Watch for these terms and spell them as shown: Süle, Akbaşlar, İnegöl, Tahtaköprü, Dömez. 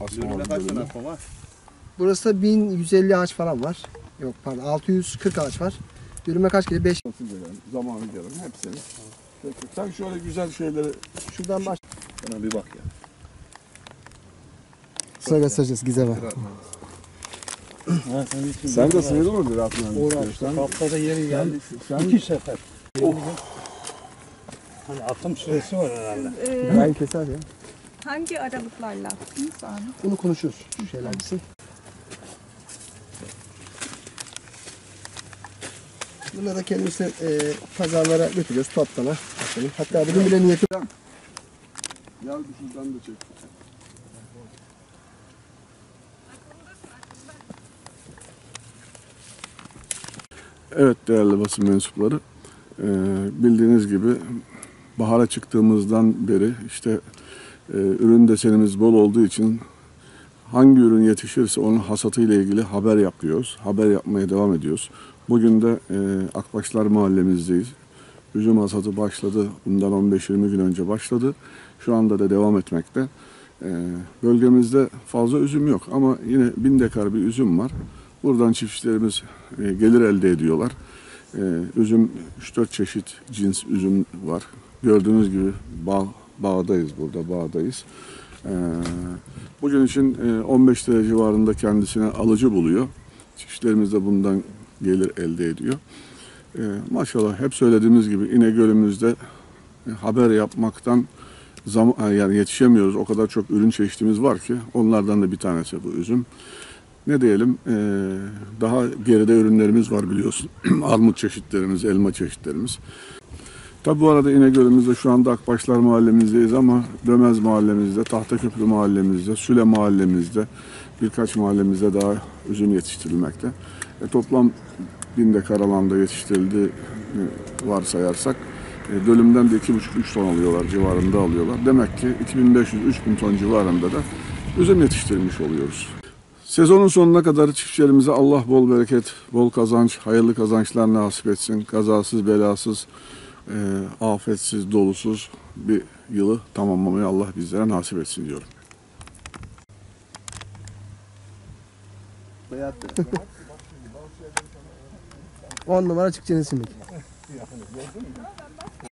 Bölümde kaç tane asma var? Burası da 1150 ağaç falan var. Yok pardon, 640 ağaç var. Bölüme kaç kere 5 nasıl görelim, zamanı görelim hepsini. Sen şöyle güzel şeyleri şuradan baş. Bana bir bak ya. Kısa göstereceğiz Gizem'e. Sen de sıyırdın mı bir atmanı? Uğraştım. Haftada yeri geldi. İki sefer. Hani atım süresi var herhalde. Ben keser ya. Hangi aralıklarla? Bunu konuşuruz. Şu şeyler misin? Bunları da kendisi pazarlara götürüyoruz, toptana. Hatta bunu bile niyeti... Yal bir şuradan da çek. Evet değerli basın mensupları, bildiğiniz gibi bahara çıktığımızdan beri işte ürün desenimiz bol olduğu için hangi ürün yetişirse onun hasatı ile ilgili haber yapıyoruz. Haber yapmaya devam ediyoruz. Bugün de Akbaşlar mahallemizdeyiz. Üzüm hasatı başladı. Bundan 15-20 gün önce başladı. Şu anda da devam etmekte. Bölgemizde fazla üzüm yok ama yine 1000 dekar bir üzüm var. Buradan çiftçilerimiz gelir elde ediyorlar. Üzüm 3-4 çeşit cins üzüm var. Gördüğünüz gibi bağdayız burada, bağdayız. Bugün için 15 lira civarında kendisine alıcı buluyor. Çiftçilerimiz de bundan gelir elde ediyor. Maşallah hep söylediğimiz gibi İnegöl'ümüzde haber yapmaktan yani yetişemiyoruz. O kadar çok ürün çeşitimiz var ki onlardan da bir tanesi bu üzüm. Ne diyelim, daha geride ürünlerimiz var biliyorsun. Armut çeşitlerimiz, elma çeşitlerimiz. Tabi bu arada İnegöl'ümüzde şu anda Akbaşlar mahallemizdeyiz ama Dömez mahallemizde, Tahtaköprü mahallemizde, Süle mahallemizde, birkaç mahallemizde daha üzüm yetiştirilmekte. Toplam 1000 dekar alanda yetiştirildiği varsayarsak bölümden de 2,5-3 ton alıyorlar, civarında alıyorlar. Demek ki 2500-3000 ton civarında da üzüm yetiştirmiş oluyoruz. Sezonun sonuna kadar çiftçilerimize Allah bol bereket, bol kazanç, hayırlı kazançlar nasip etsin. Kazasız, belasız, afetsiz, dolusuz bir yılı tamamlamayı Allah bizlere nasip etsin diyorum. On numara çıkacağını simit.